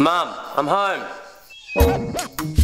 Mom, I'm home.